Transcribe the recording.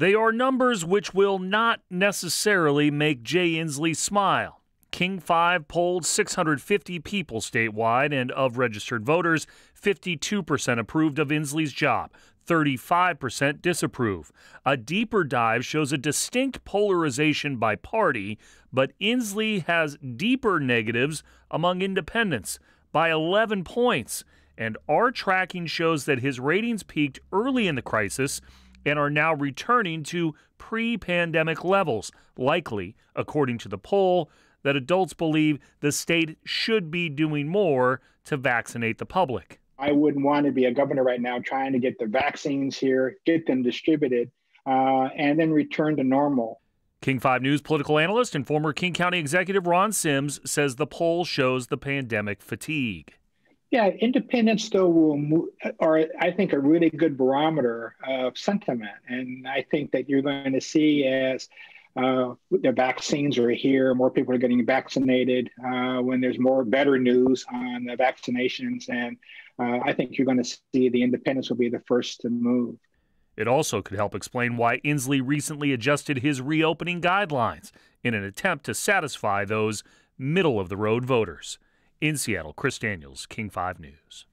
They are numbers which will not necessarily make Jay Inslee smile. King 5 polled 650 people statewide, and of registered voters, 52% approved of Inslee's job, 35% disapprove. A deeper dive shows a distinct polarization by party, but Inslee has deeper negatives among independents by 11 points, and our tracking shows that his ratings peaked early in the crisis and are now returning to pre-pandemic levels, likely, according to the poll, that adults believe the state should be doing more to vaccinate the public. I wouldn't want to be a governor right now trying to get the vaccines here, get them distributed, and then return to normal. King 5 News political analyst and former King County executive Ron Sims says the poll shows the pandemic fatigue. Yeah, independents though will move, are I think a really good barometer of sentiment, and I think that you're going to see as the vaccines are here, more people are getting vaccinated. When there's more better news on the vaccinations, and I think you're going to see the independents will be the first to move. It also could help explain why Inslee recently adjusted his reopening guidelines in an attempt to satisfy those middle-of-the-road voters. In Seattle, Chris Daniels, King 5 News.